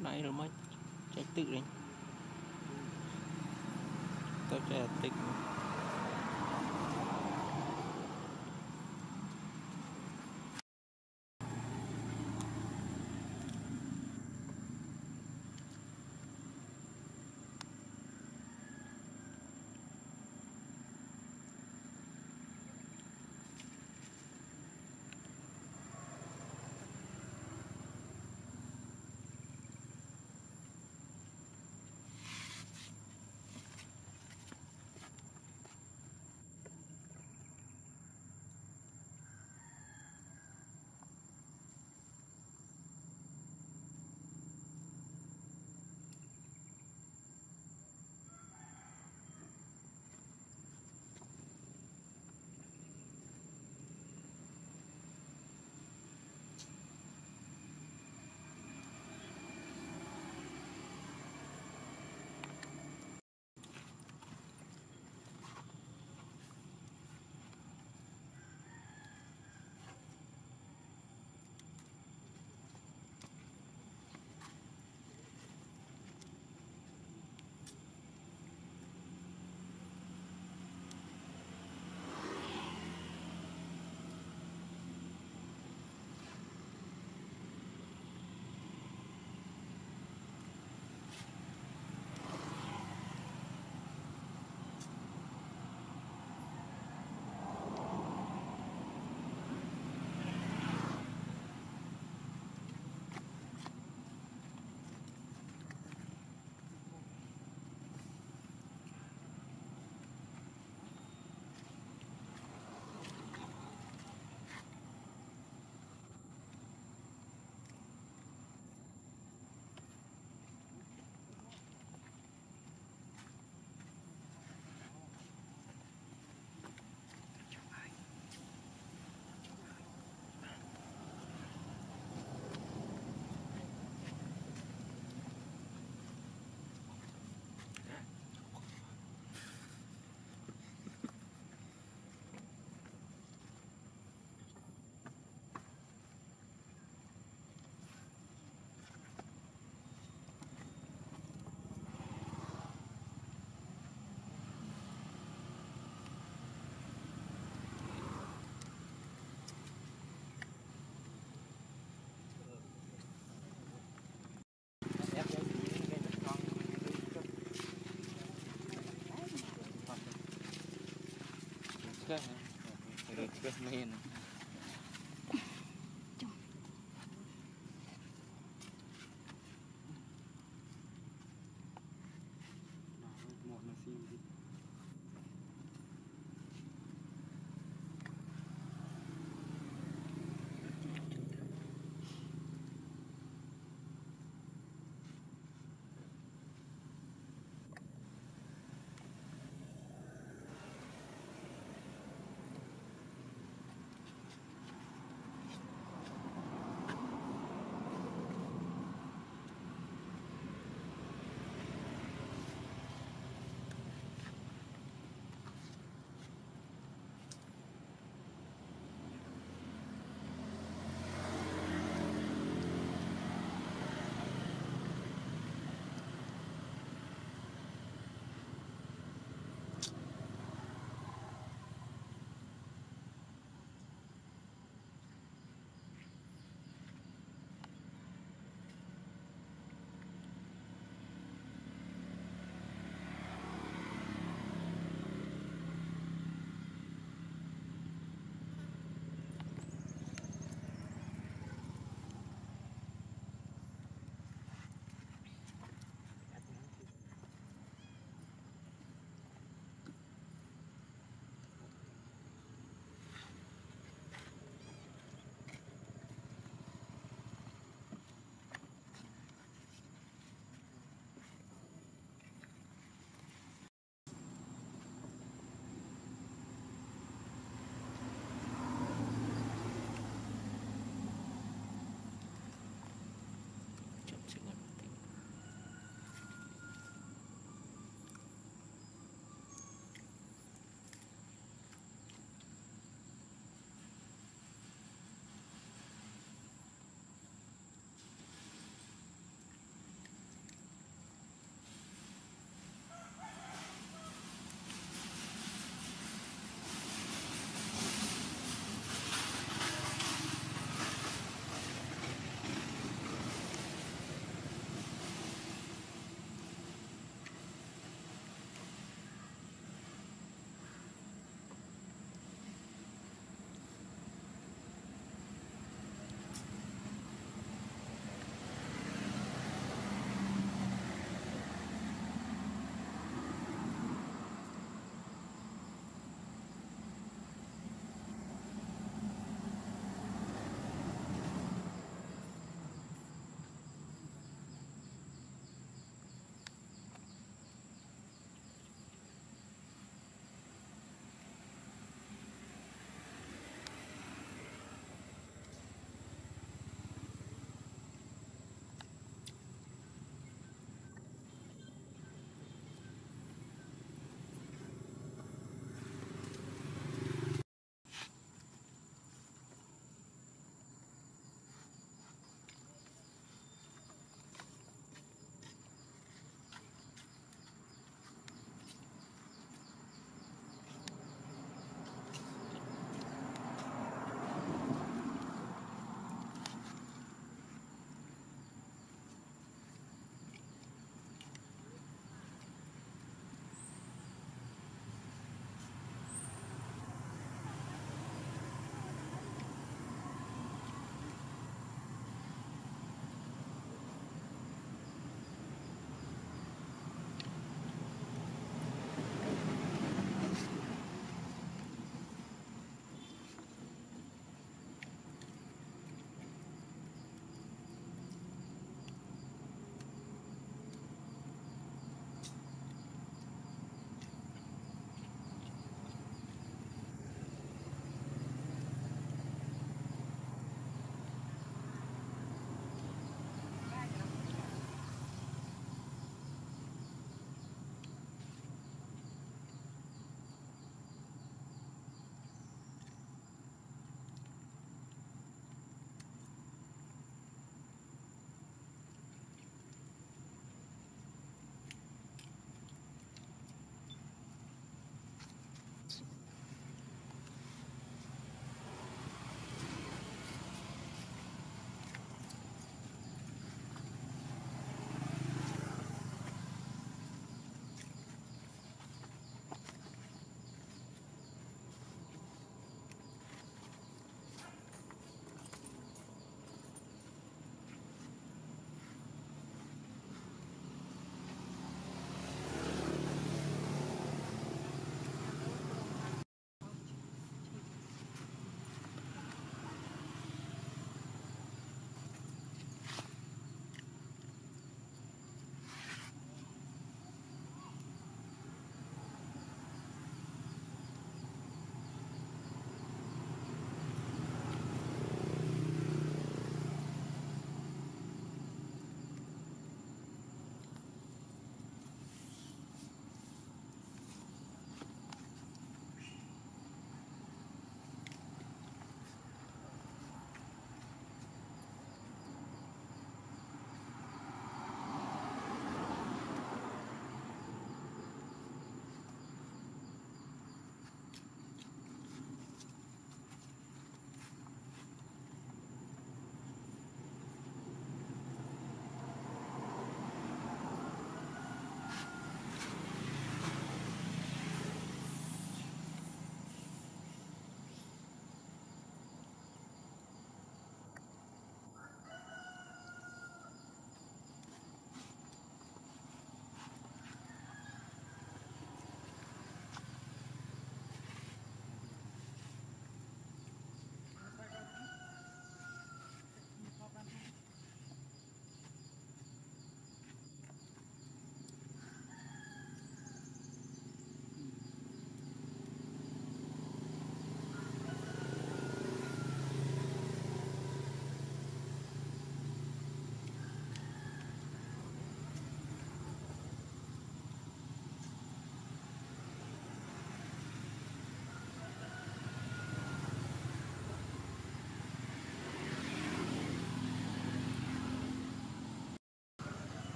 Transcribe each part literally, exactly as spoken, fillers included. Này rồi mới chạy tự đấy, tao chạy tự.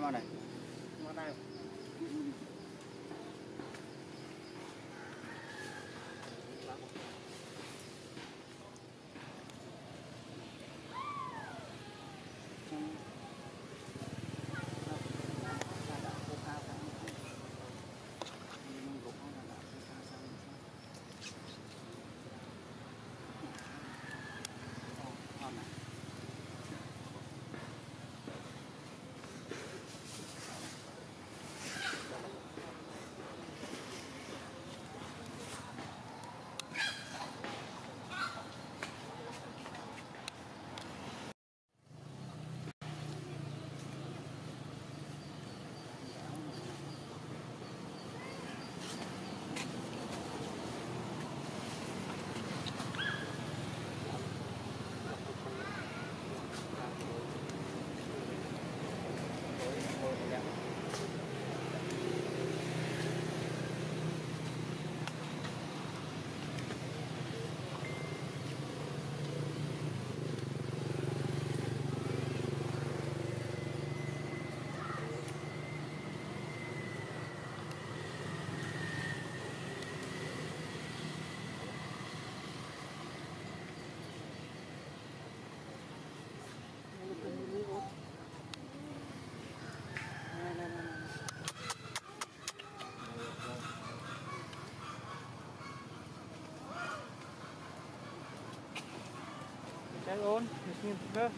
Ngon này. Ngon này. That on, just need to go.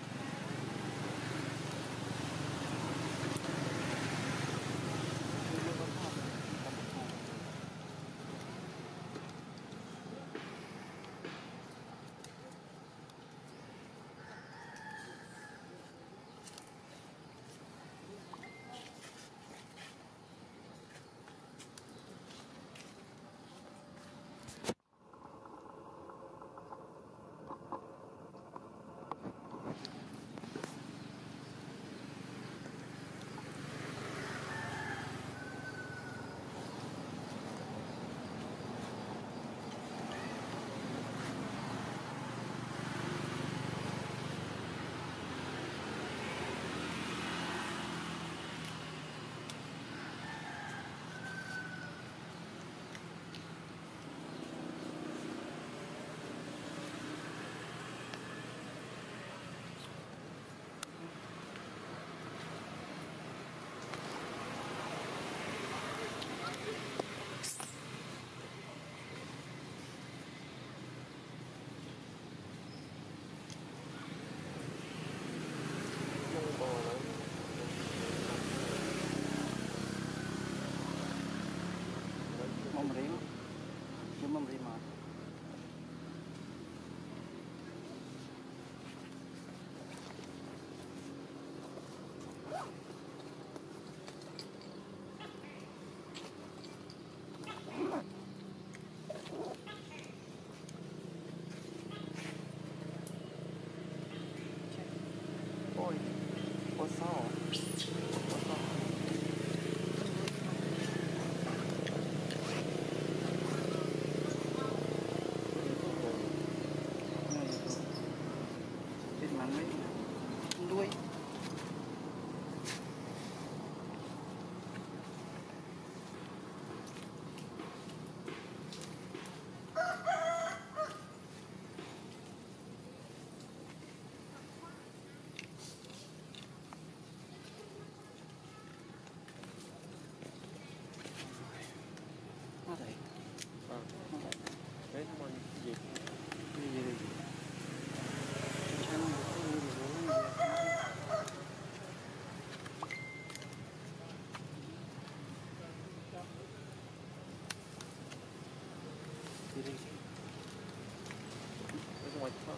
quay cho thôi.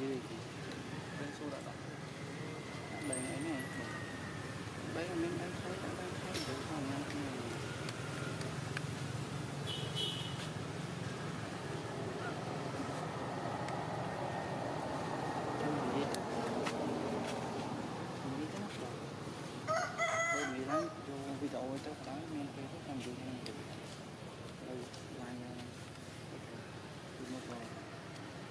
Như thì bên xu đã đặt đầy này này. Đấy là mình đang thấy đang thấy được không nha.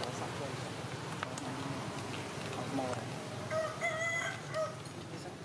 có sẵn rồi, học màu này, cái sẵn, yeah.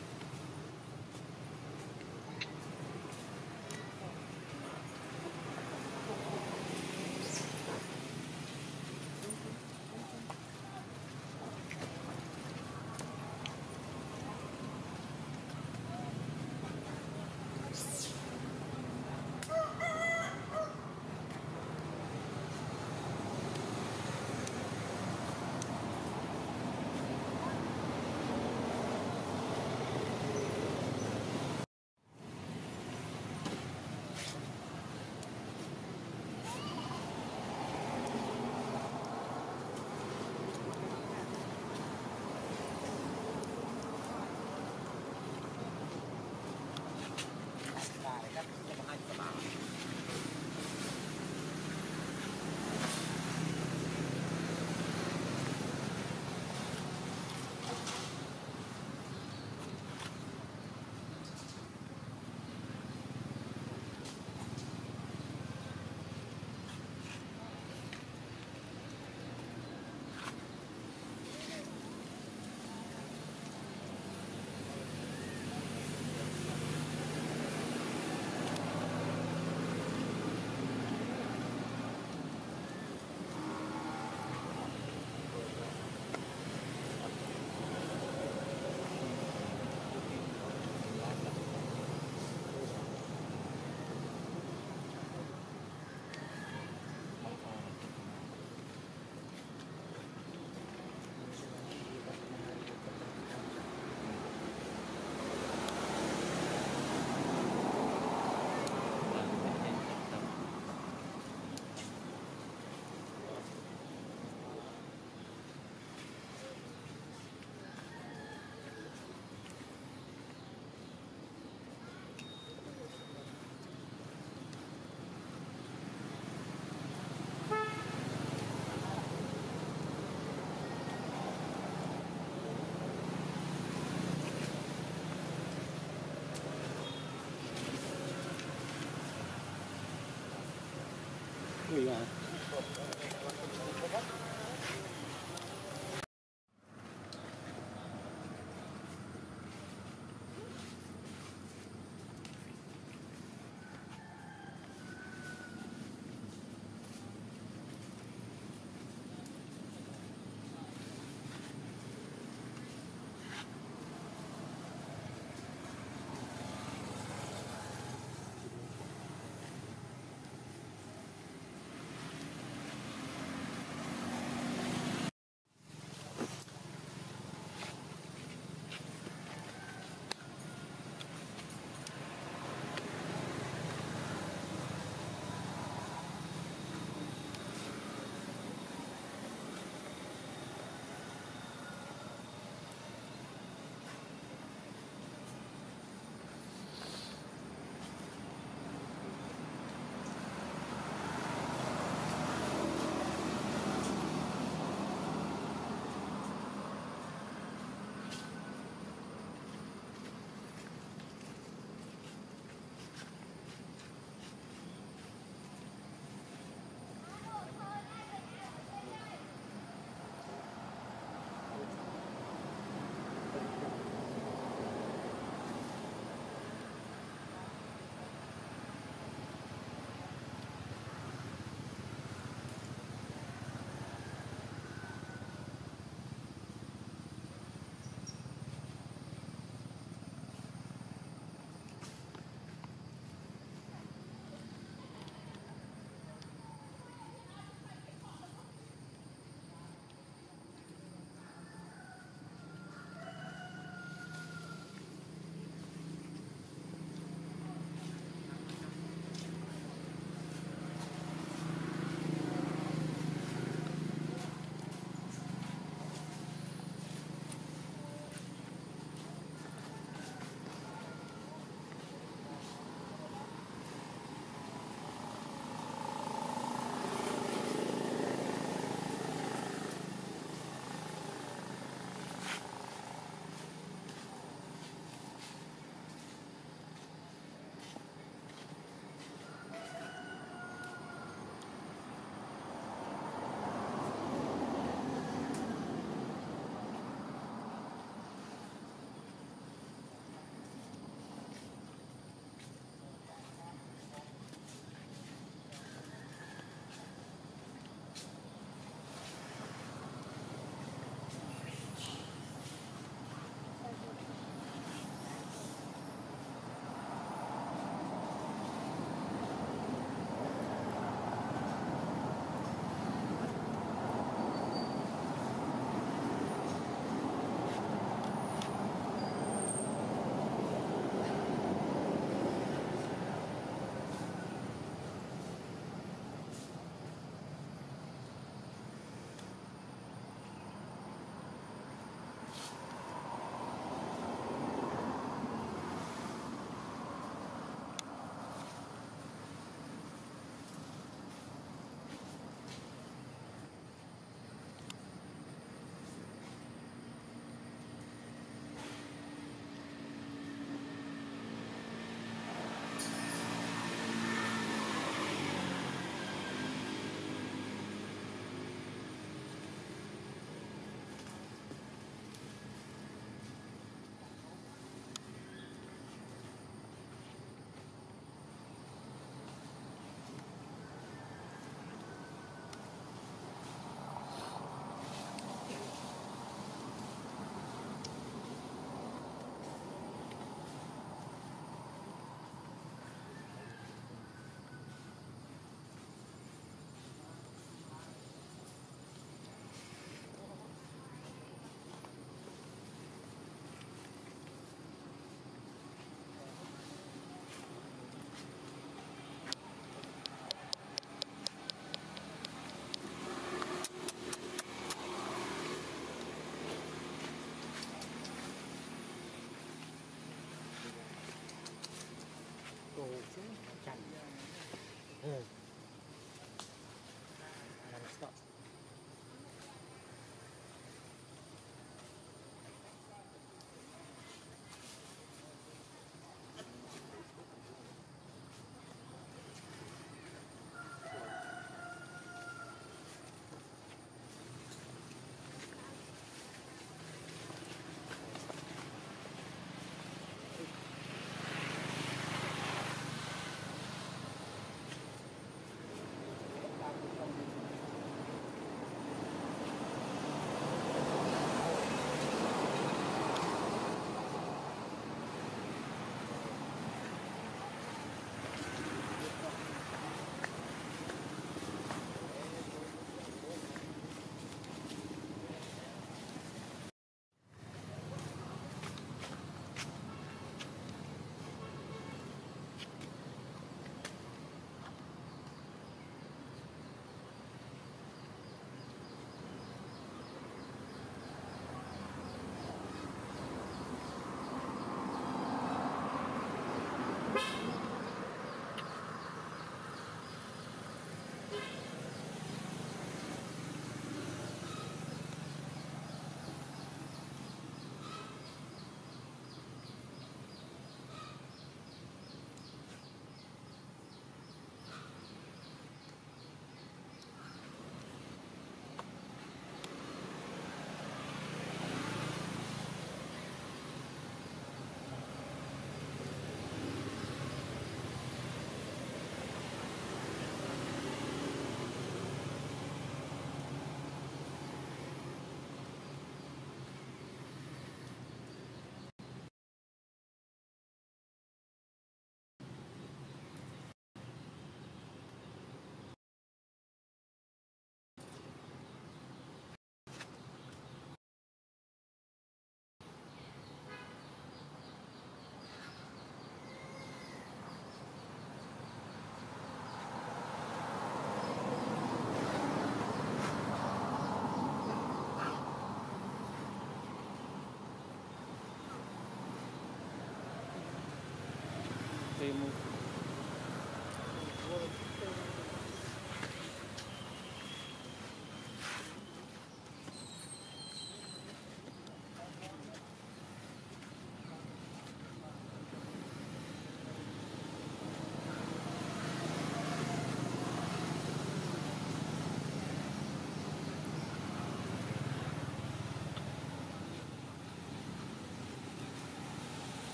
family.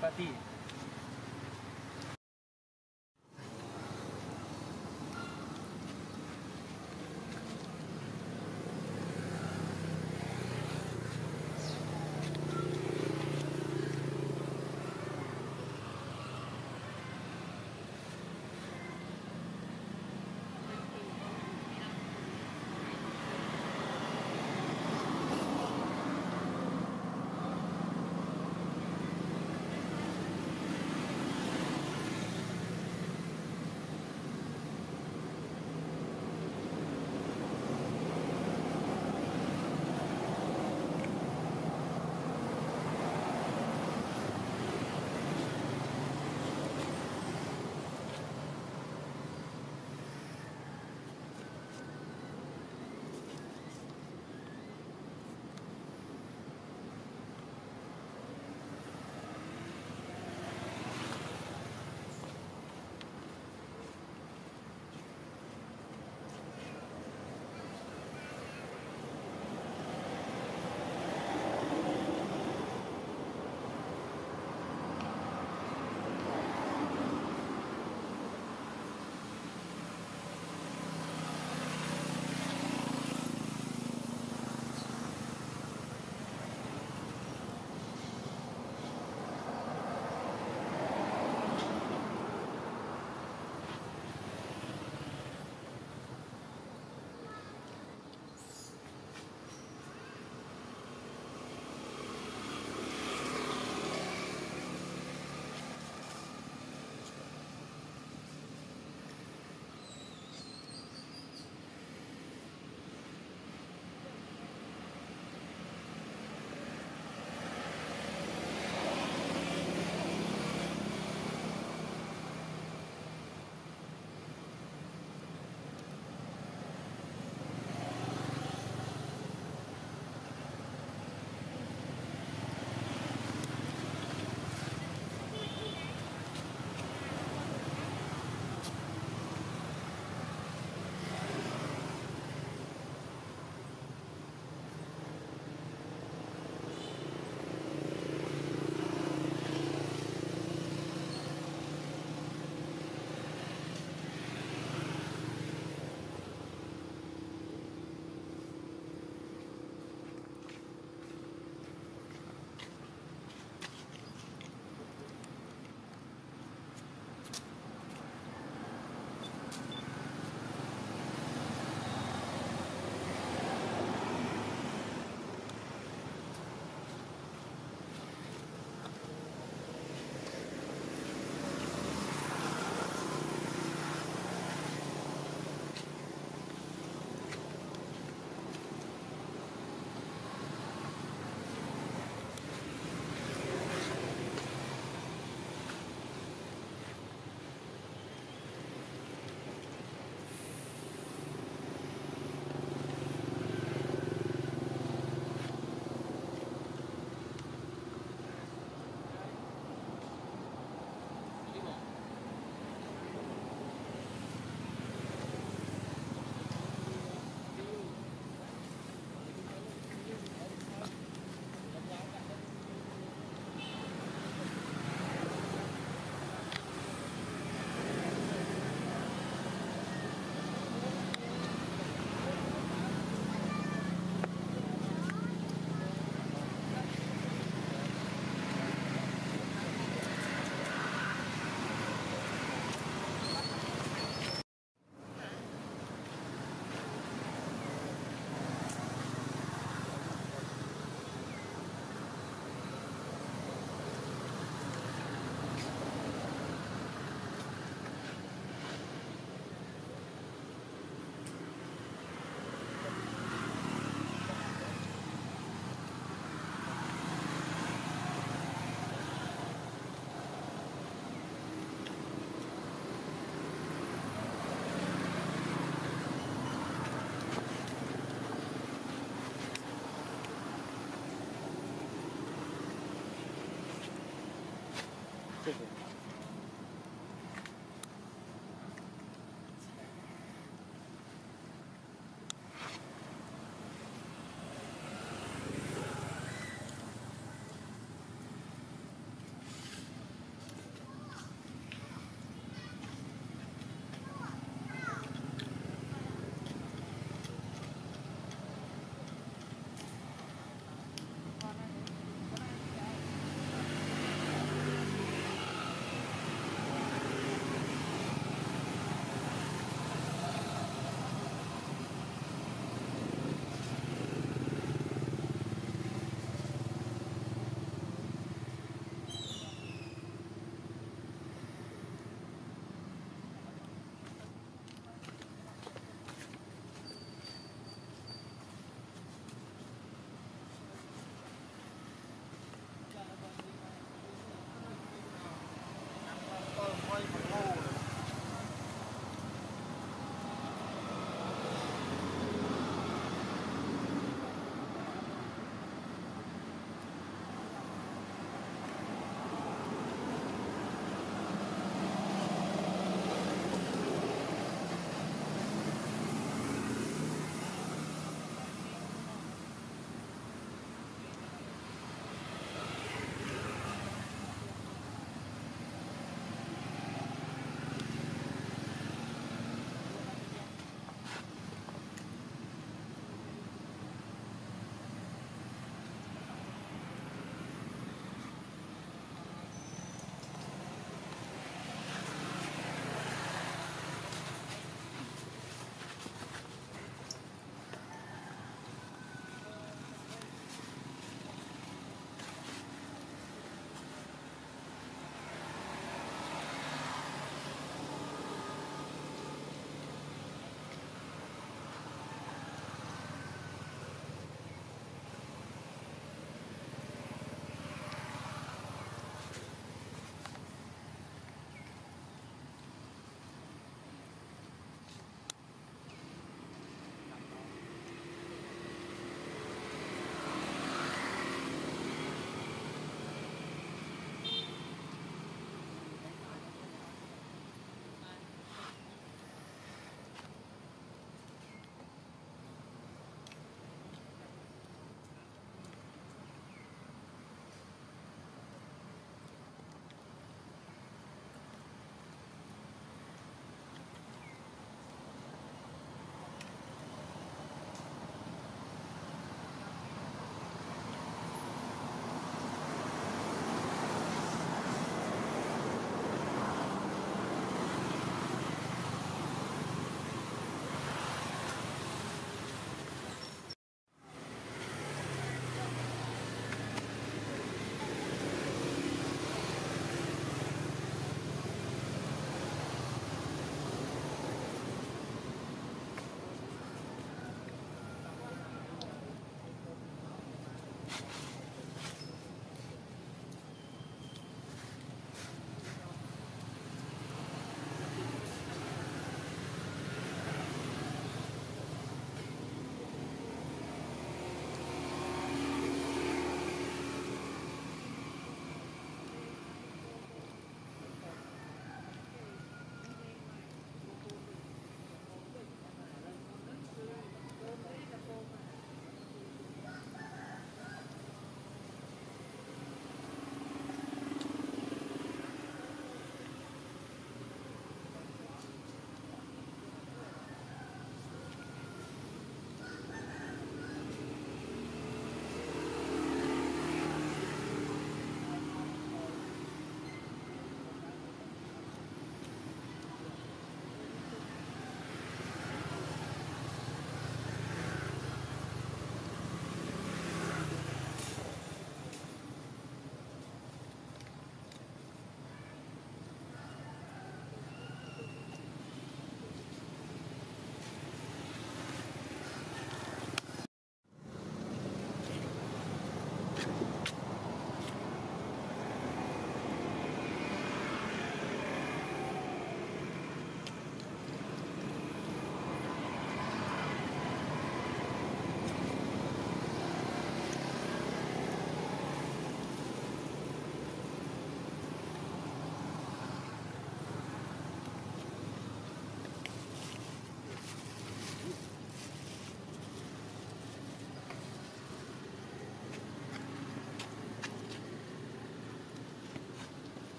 Pati.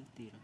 el tiro.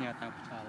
nhà tao cũng sao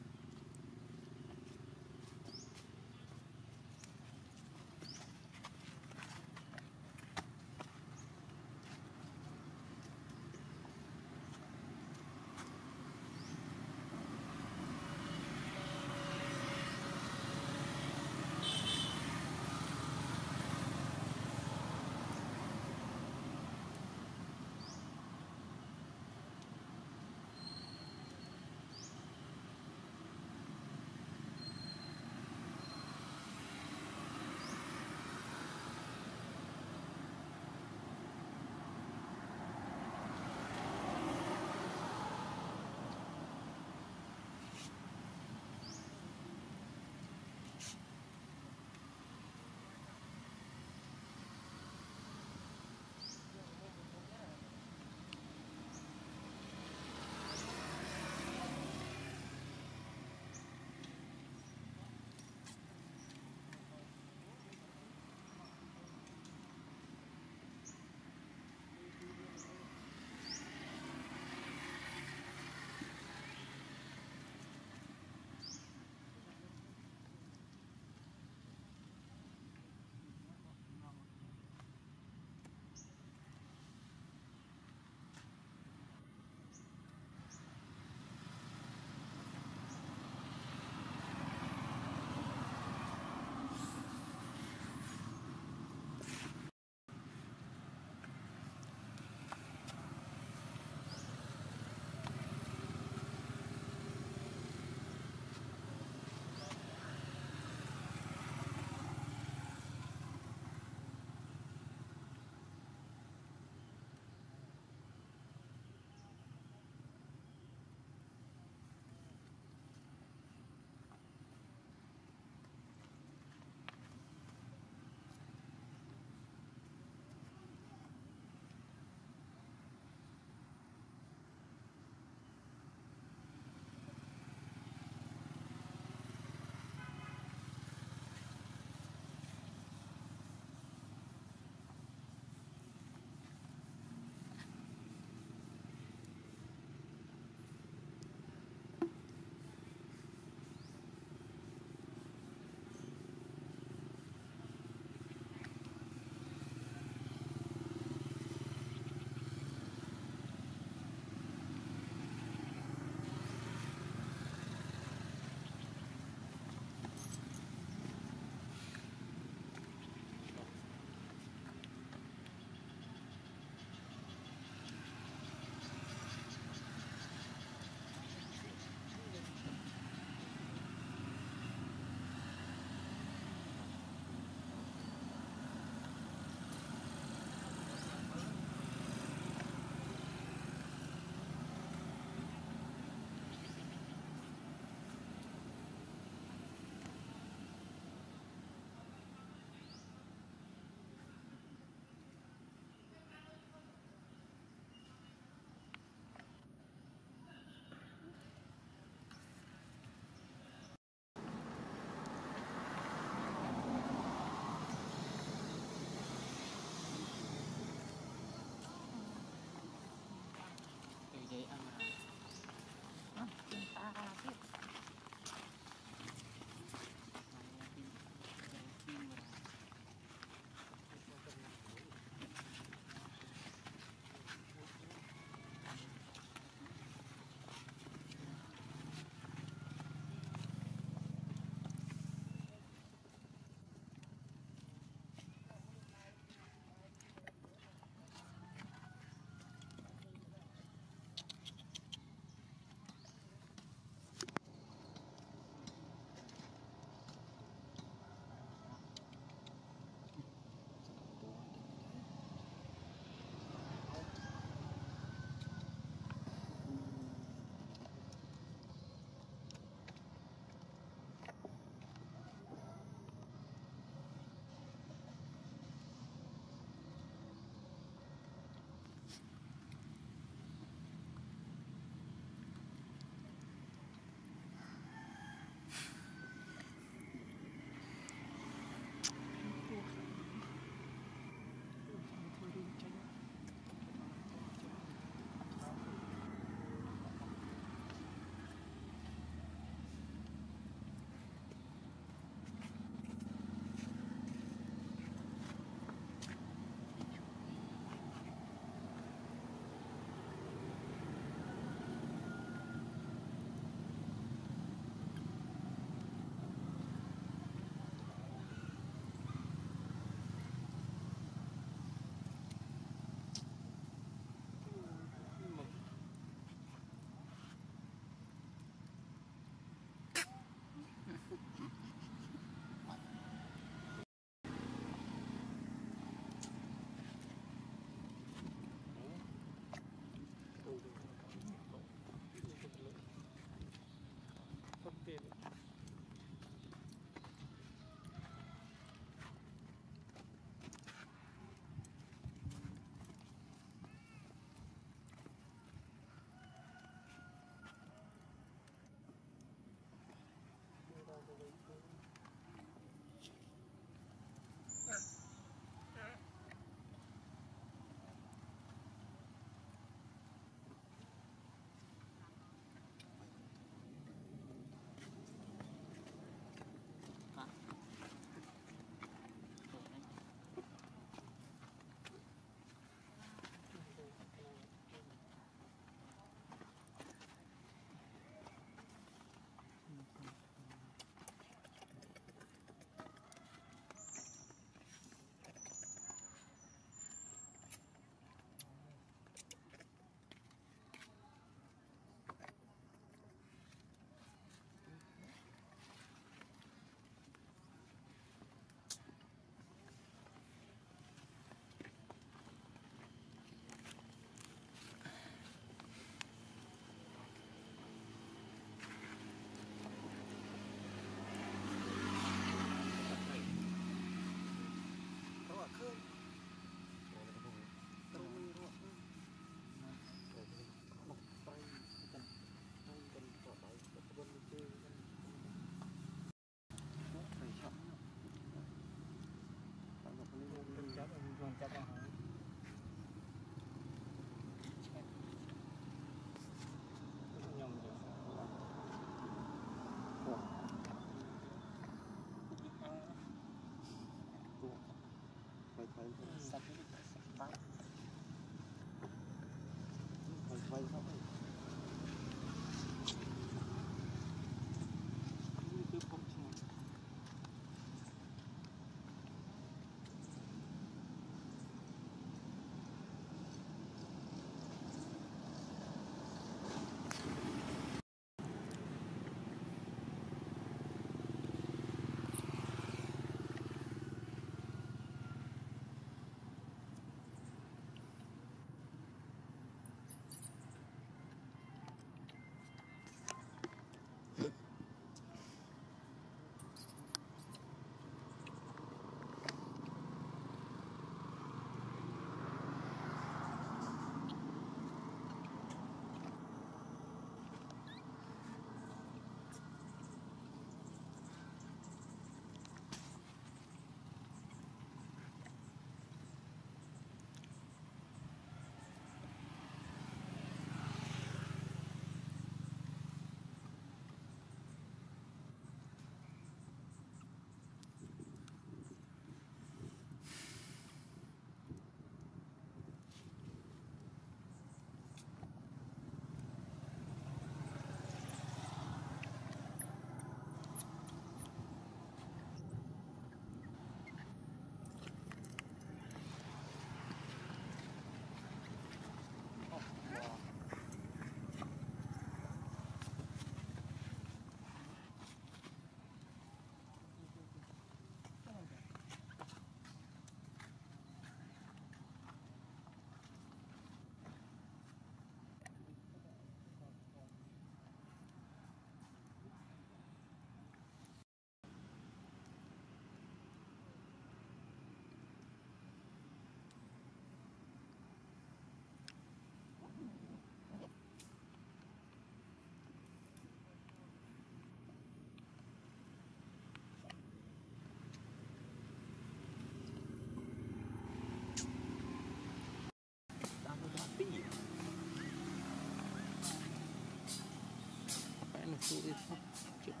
So it's not chickens.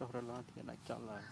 cho ra loa thì lại chọn lời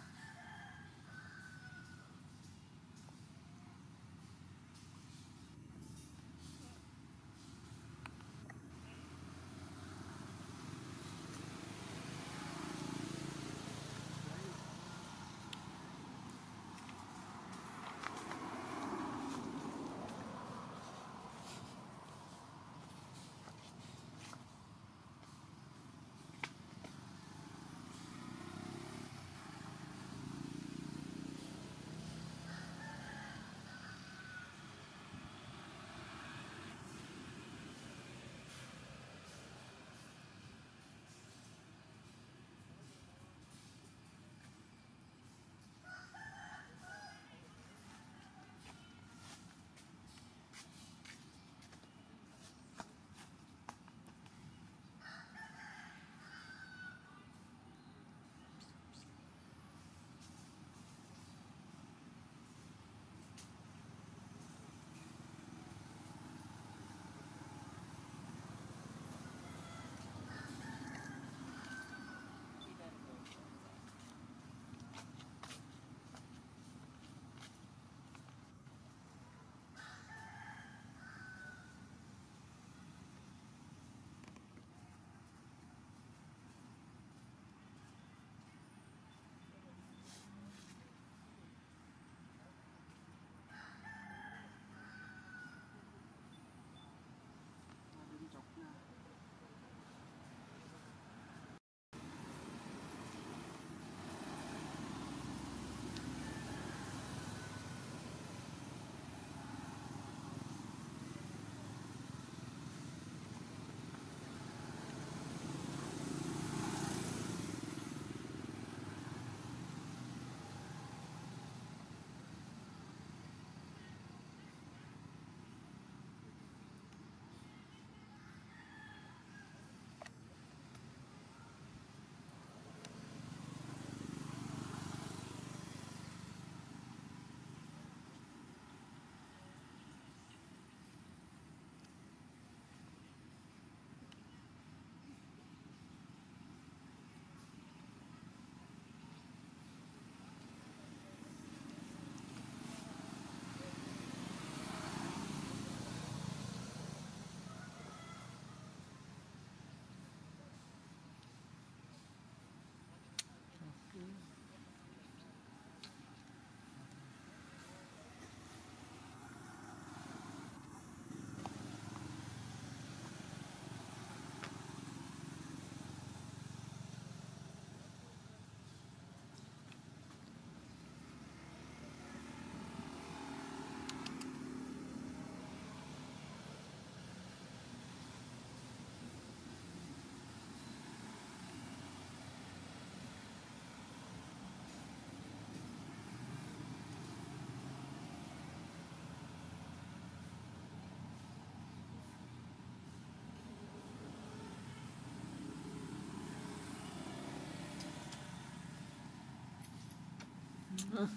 Huh.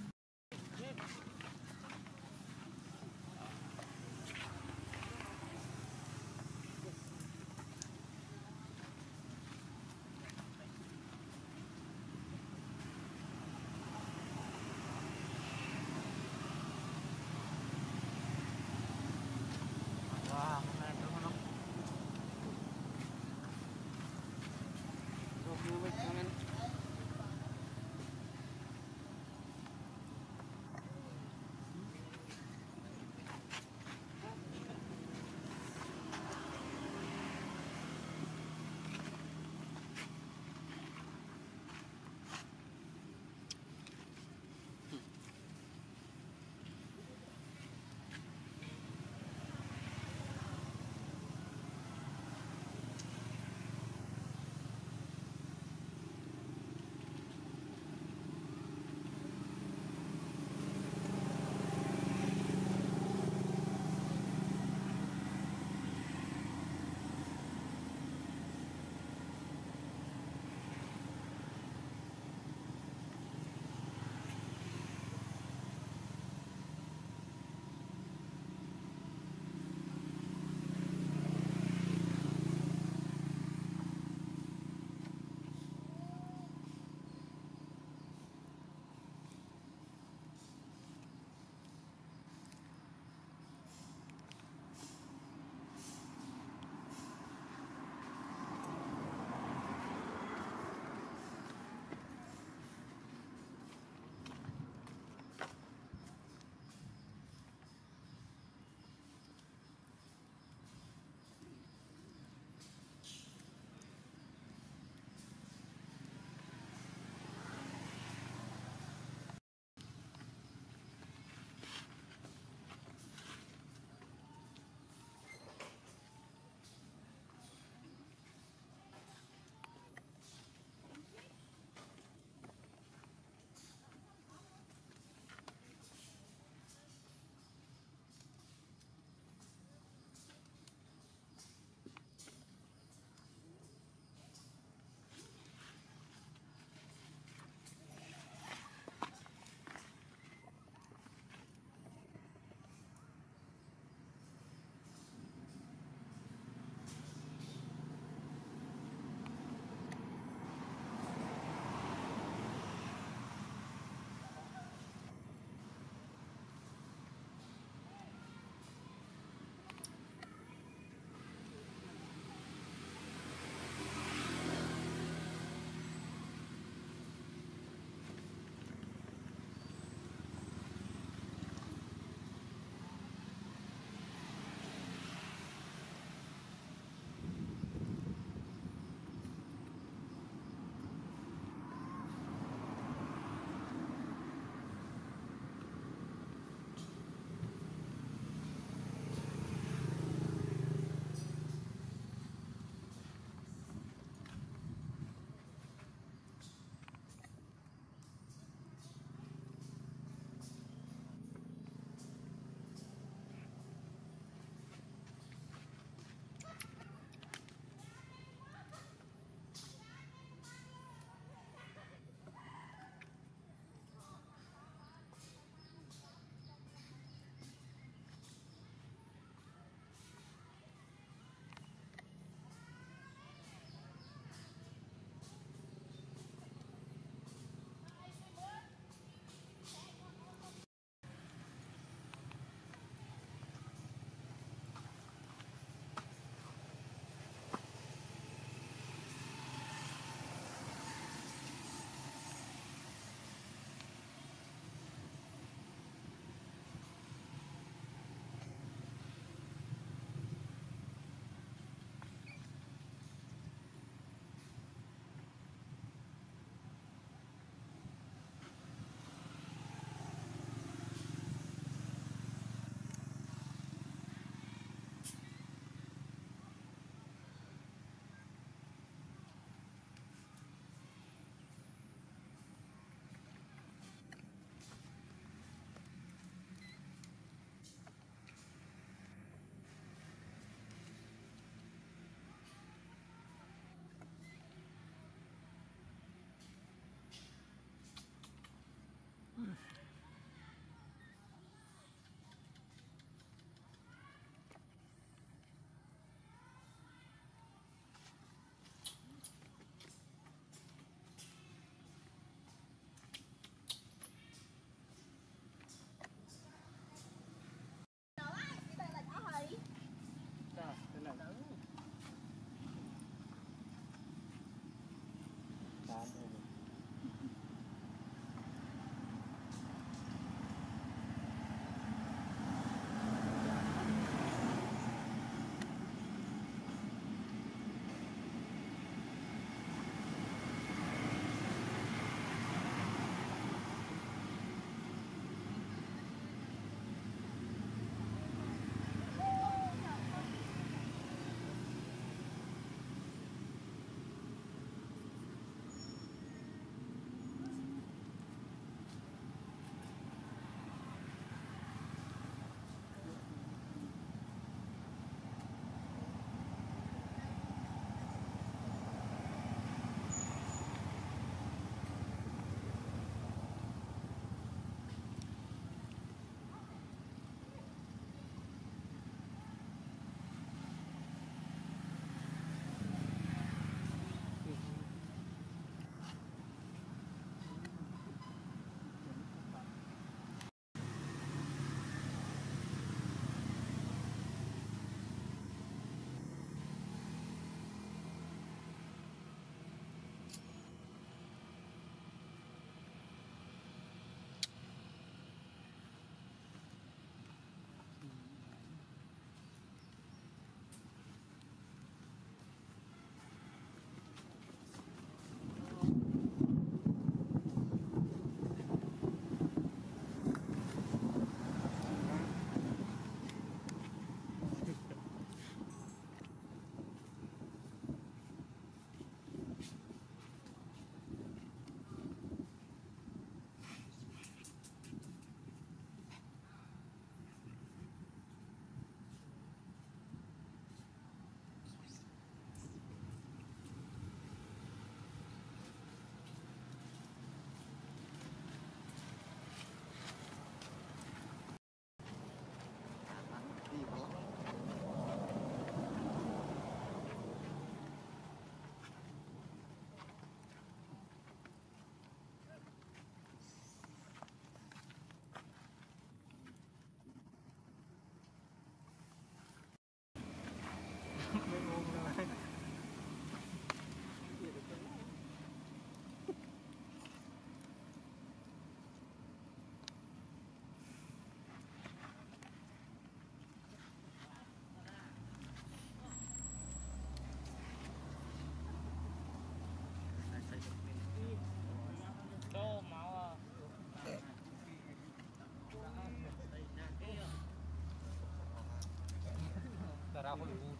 ra Hollywood.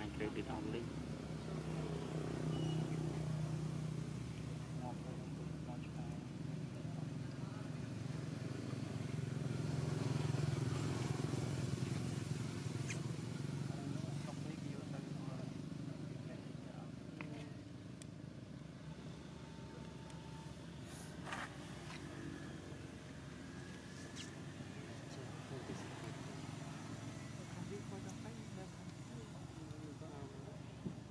Anh kêu đi thăm đi. Hãy subscribe cho kênh Ghiền Mì Gõ để không bỏ lỡ những video hấp dẫn.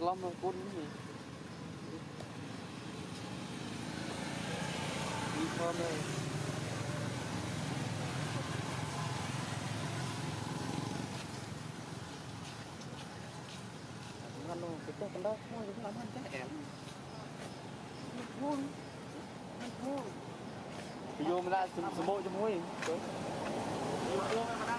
cái lông nó cuốn gì đi con đây. Ăn luôn cái con đâu mua đúng lắm ăn chắc em luôn luôn vô mà ra sớm bộ cho muối đúng luôn mà ra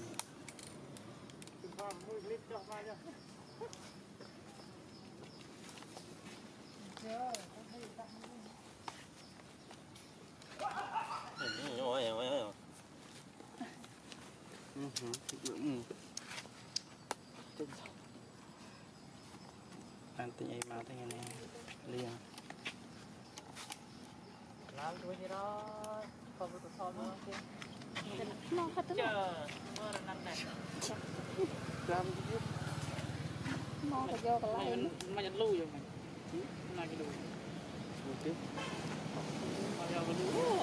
được ăn tiếng ấy mà tiếng này liền làm cái gì đó không được sao nữa chứ nó hết rồi mưa là năm này làm cái nó phải vô cái này mà nhận lưu rồi mày là cái đồ một tiếp mà vào cái đồ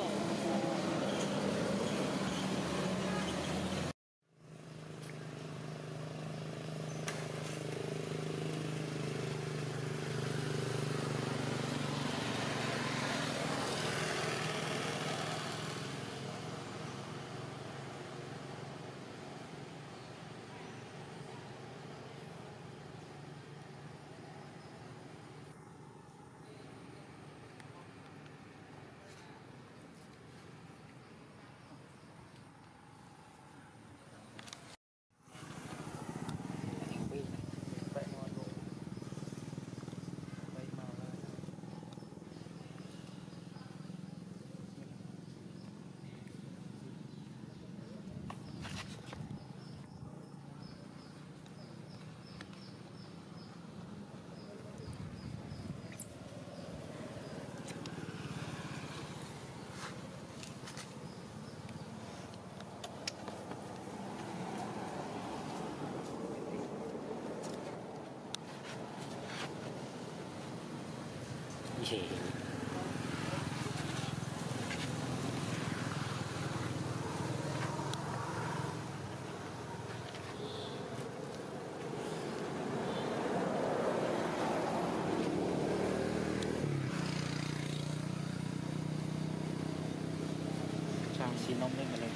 chị trang xin nông lên mà lên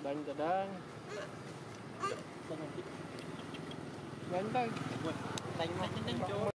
Kadang-kadang Kadang-kadang Kadang-kadang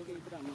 Okay, drama.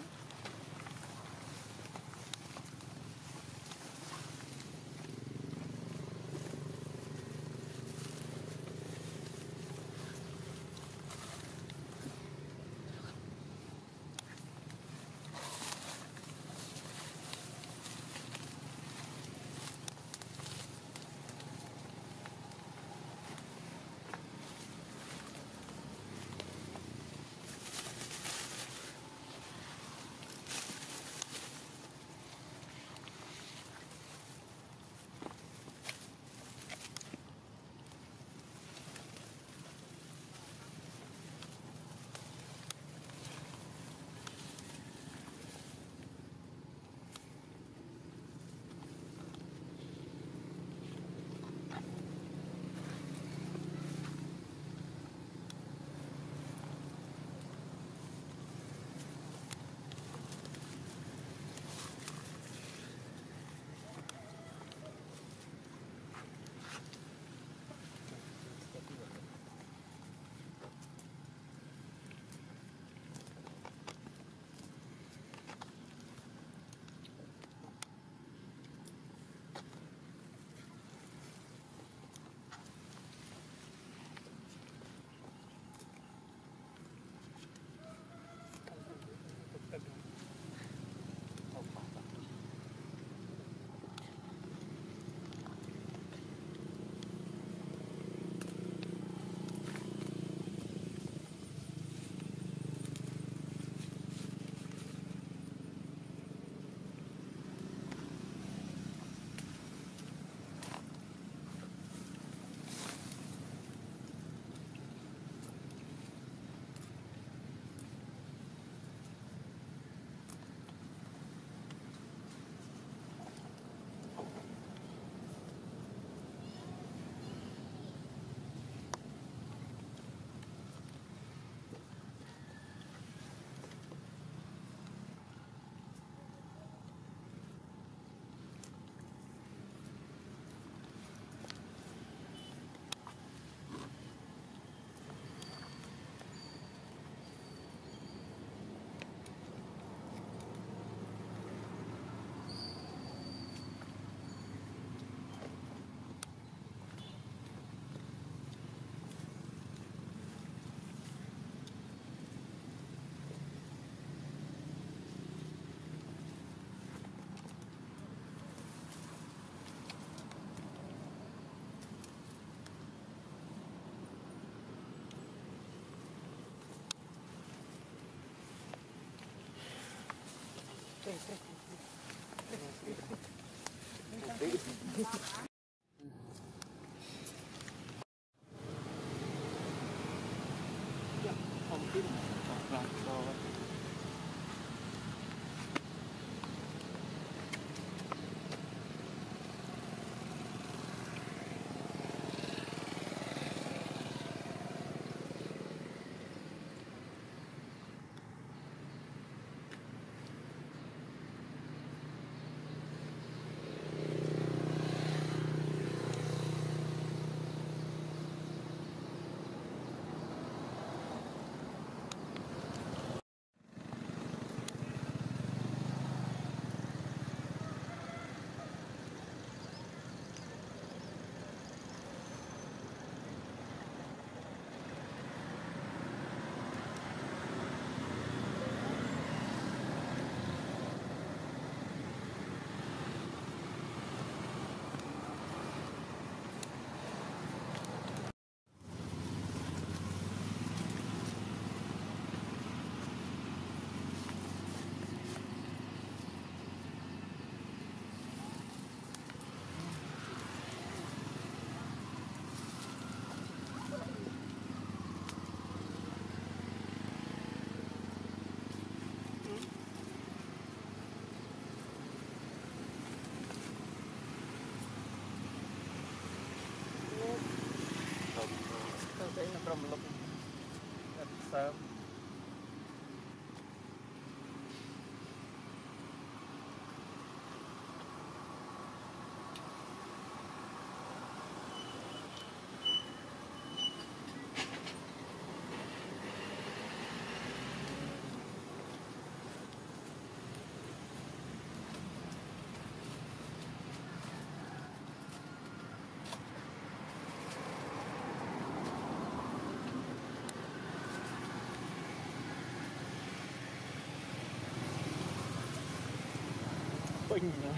Bình nữa,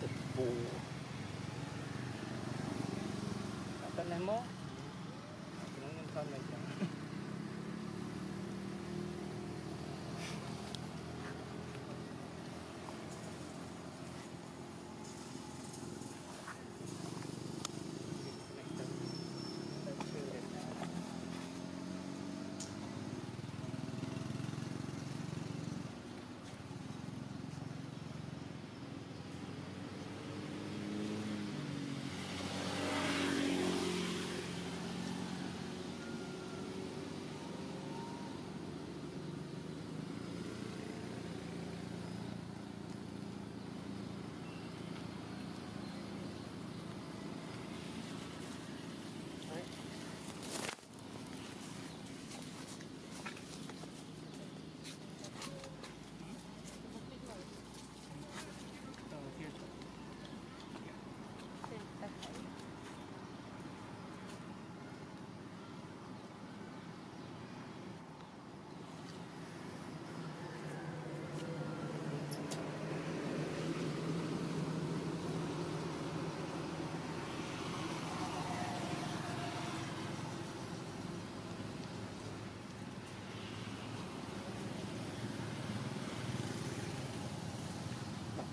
thịt bù, tên này mốt, nó nên con này chứ.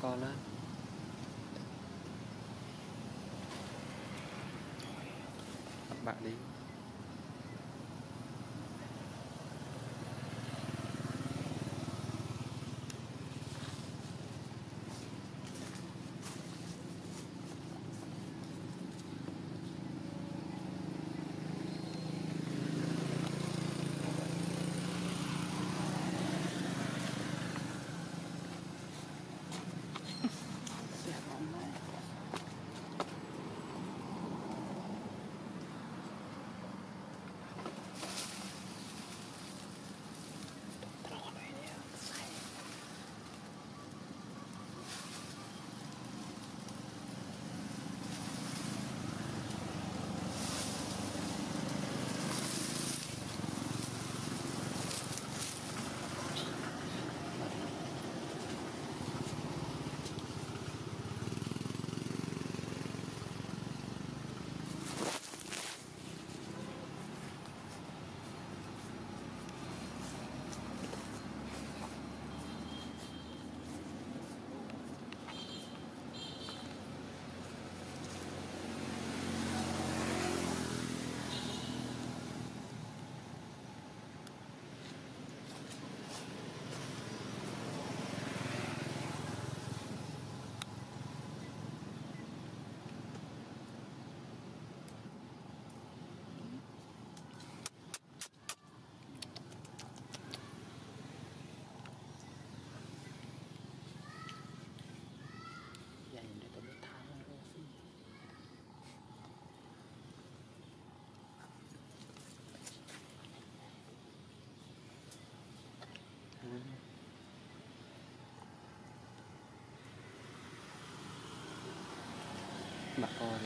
Còn lên bạn đi mặt cô thì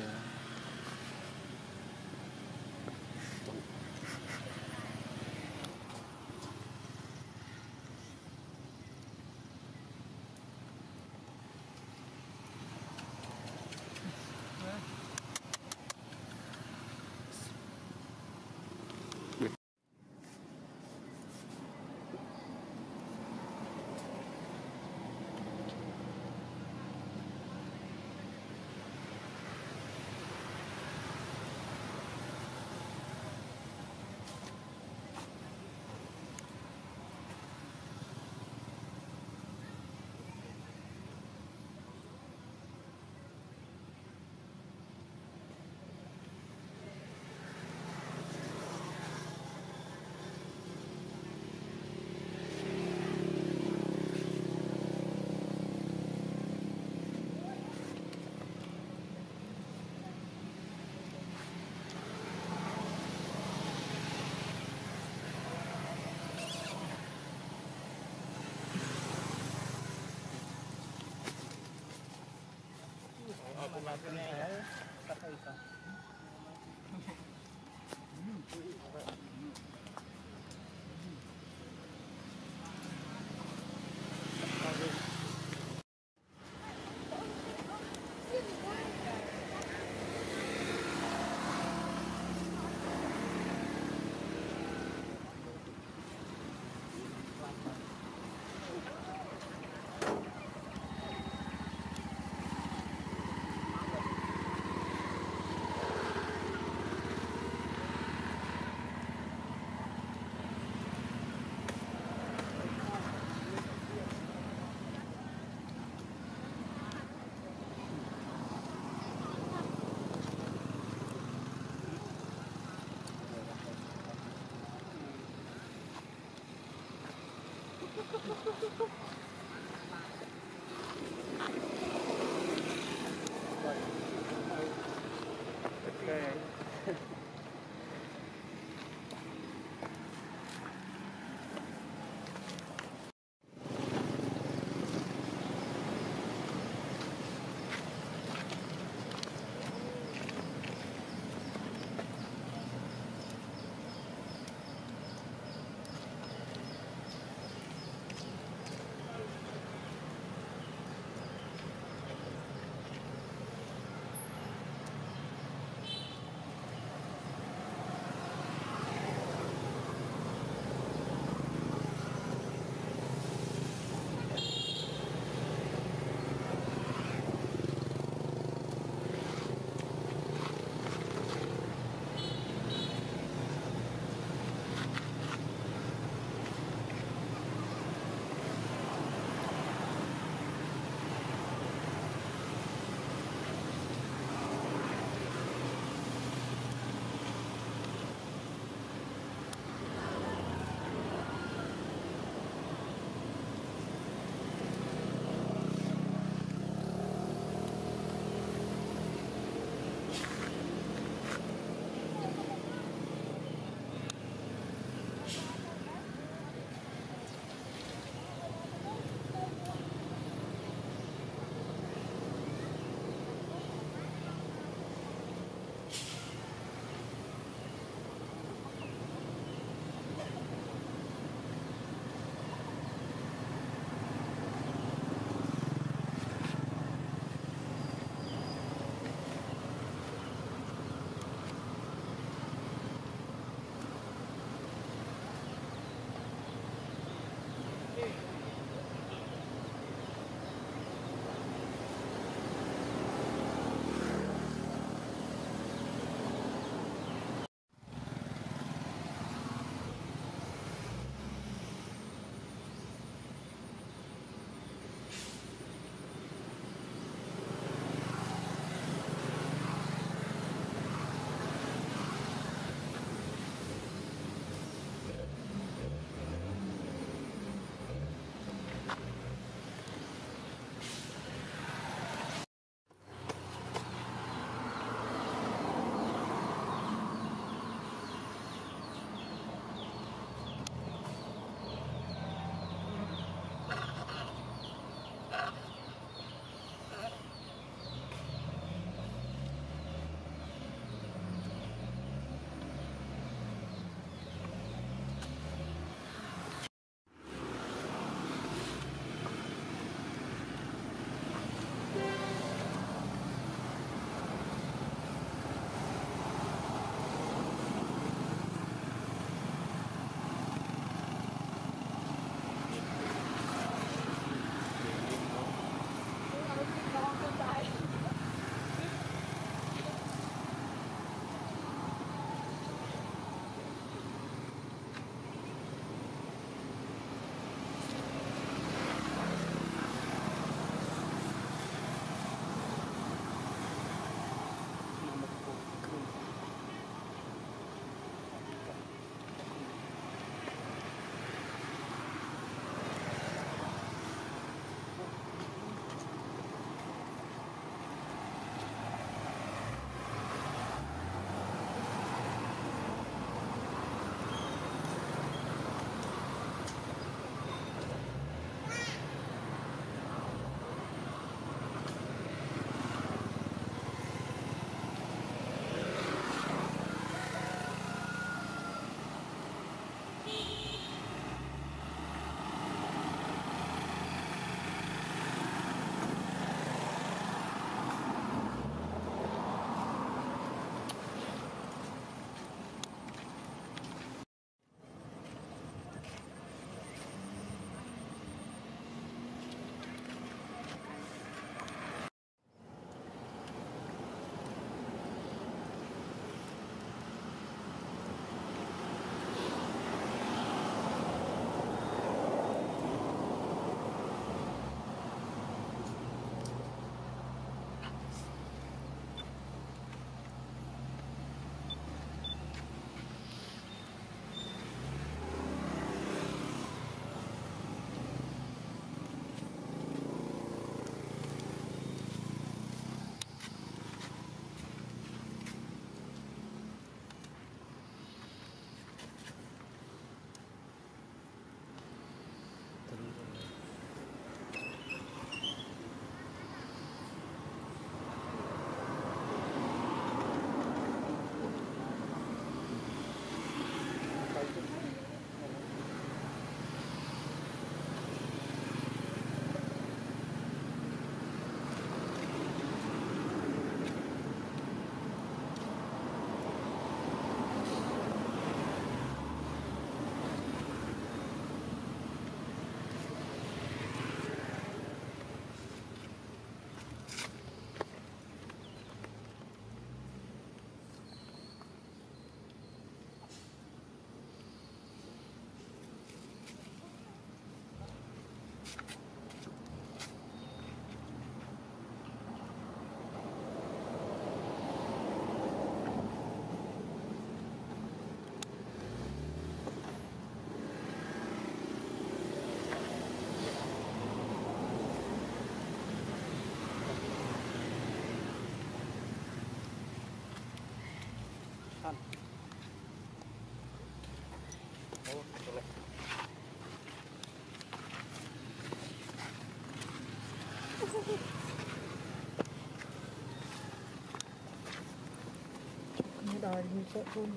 side and use that one.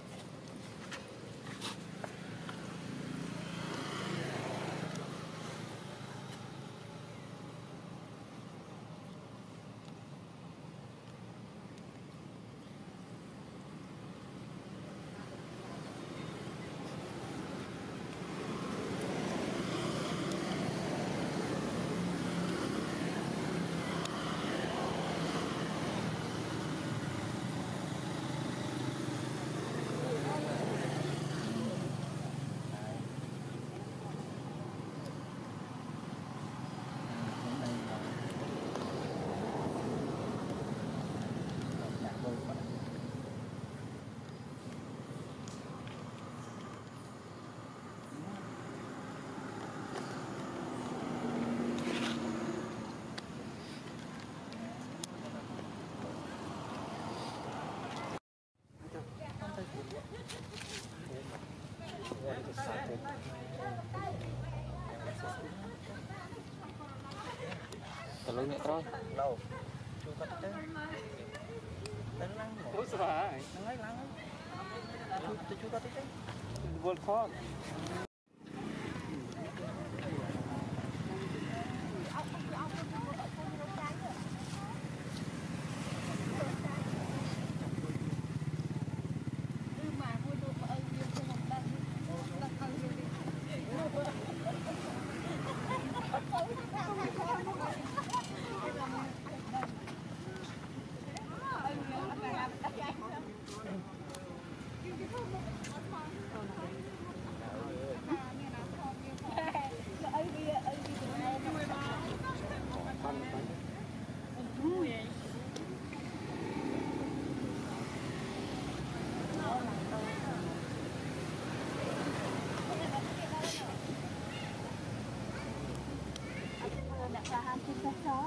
Tớ lấy mẹ thôi. Đâu? Chú cắt tớ. Tớ lăng mỏ. Ôi sao hả? Tớ lấy lăng. Tớ chú cắt tớ. Vượt khó. Hãy subscribe cho kênh Lovely Monkeys để không bỏ lỡ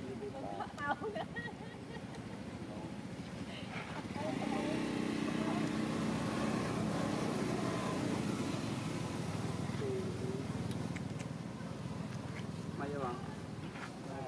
những video hấp dẫn.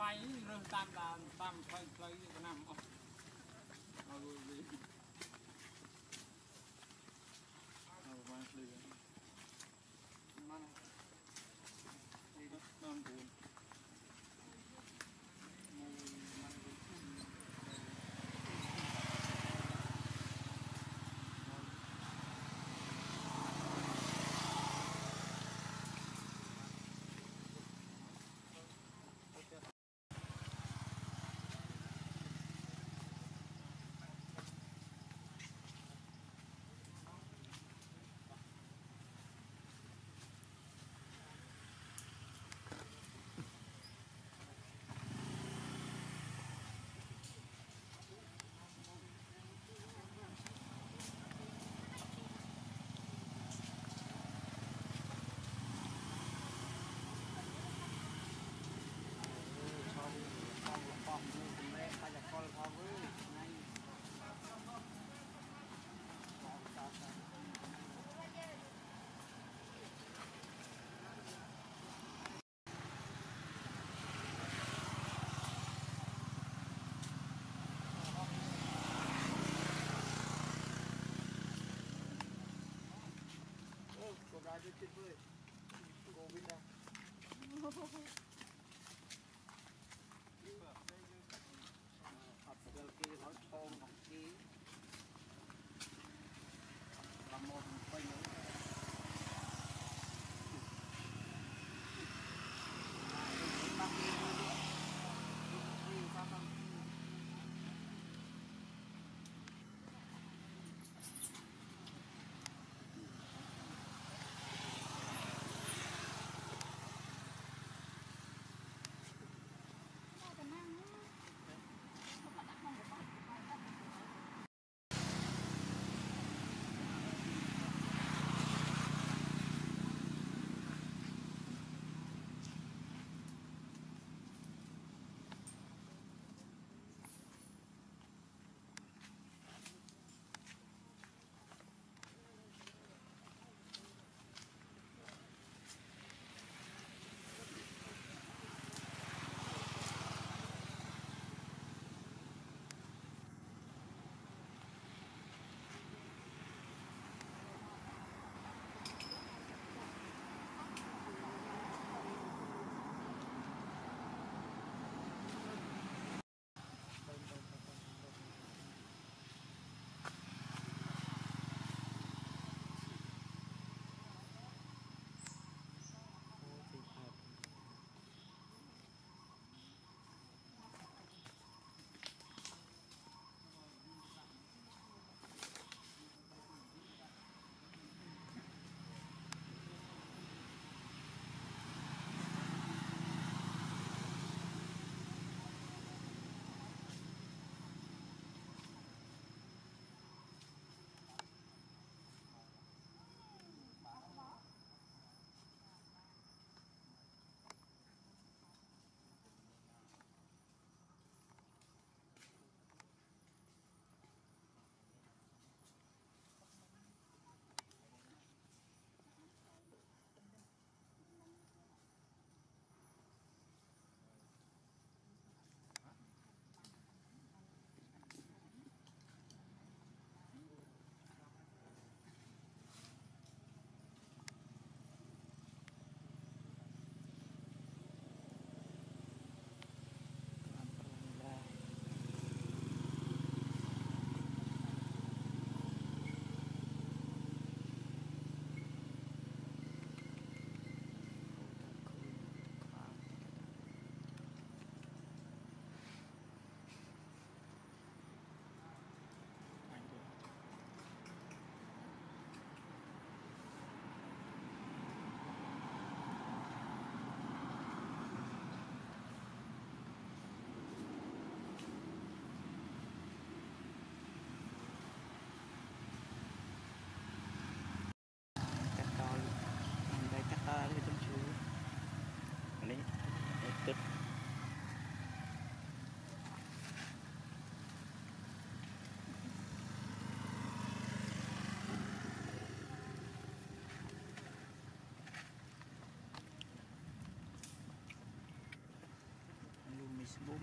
Hãy subscribe cho kênh Ghiền Mì Gõ để không bỏ lỡ những video hấp dẫn.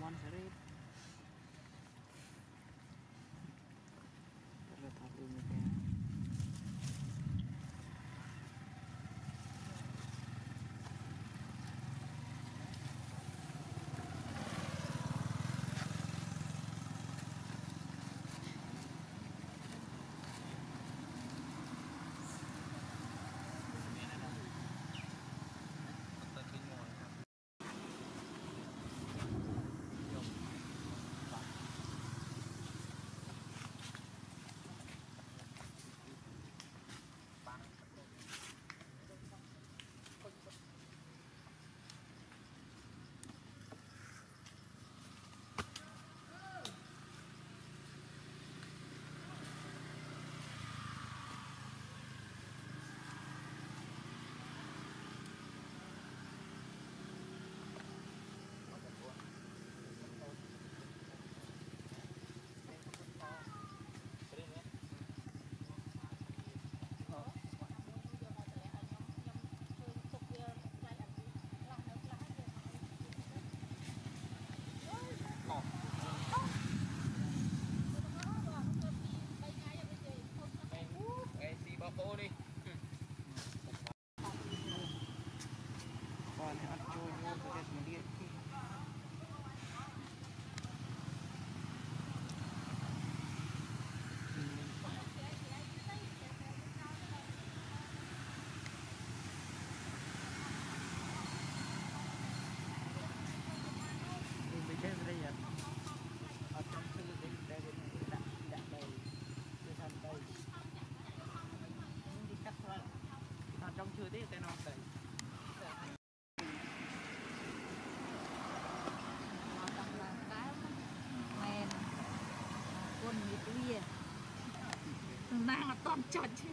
one red. Terletak uniknya. Judge. Thank you.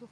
Go.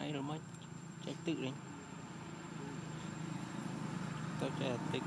hai rồi mới chạy tự đấy. Tôi chạy tự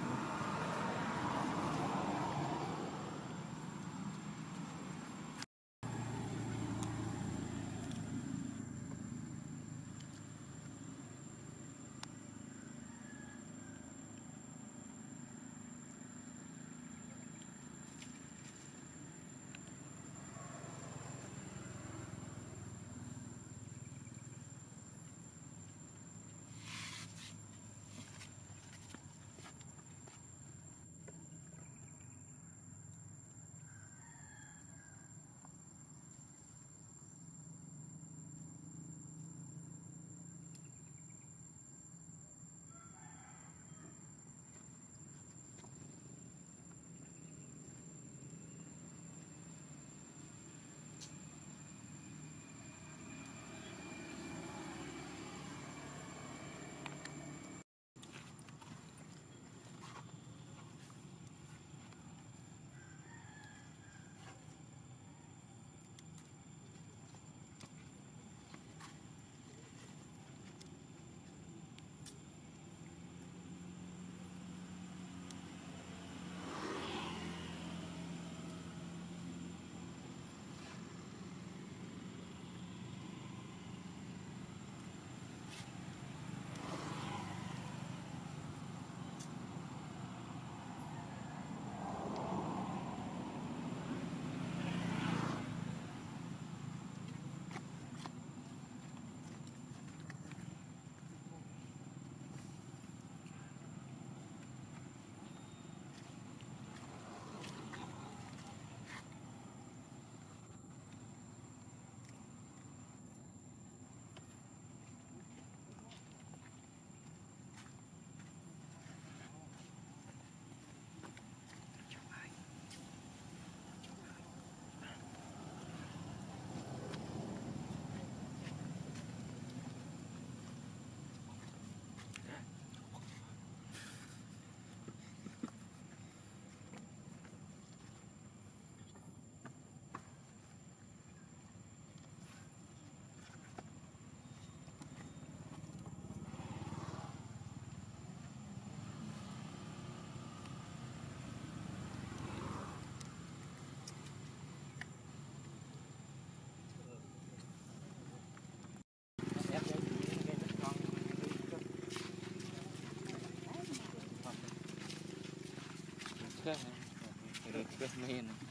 cái này cái này một là xin đi. Hãy subscribe cho kênh Lovely Monkeys để không bỏ lỡ những video hấp dẫn.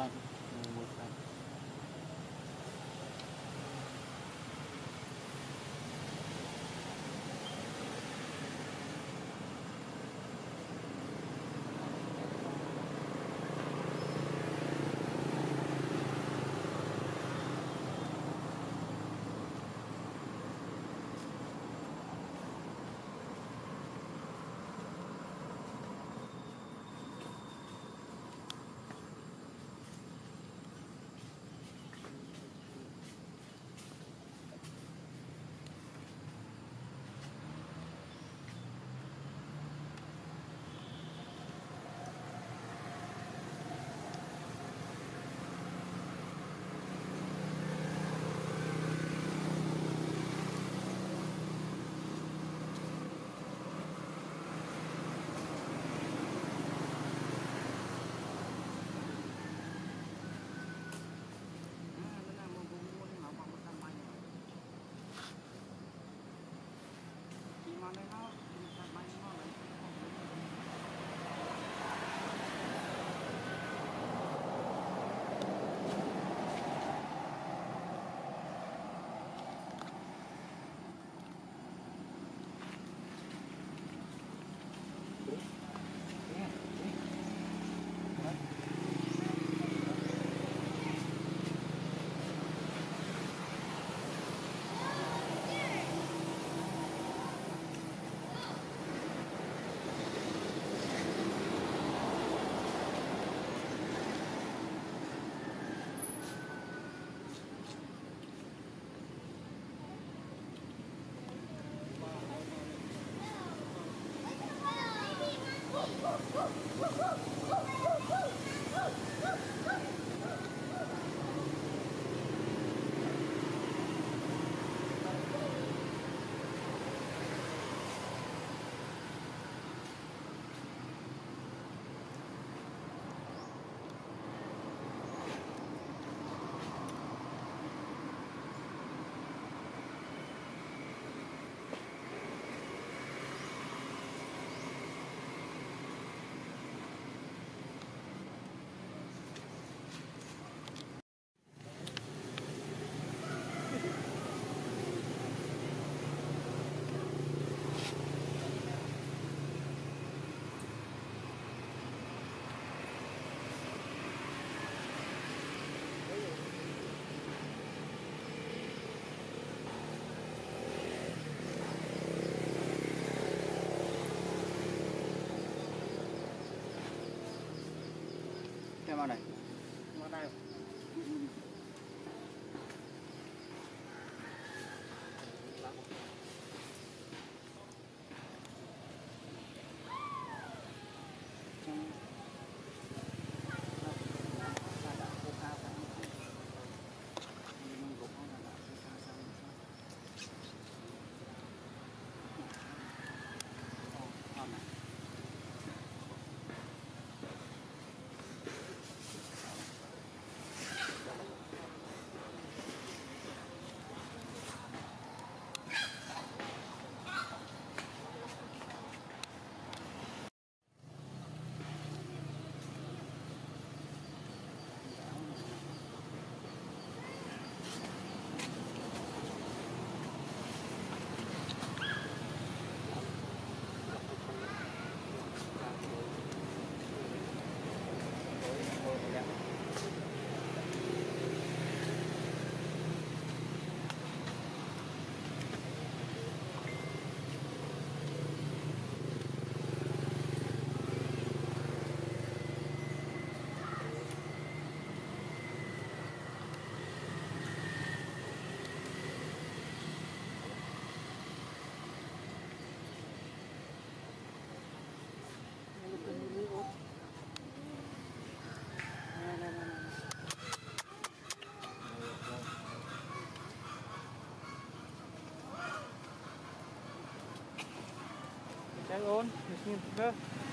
back. And work back. Vào này. Vào này. Hang on, just need to go.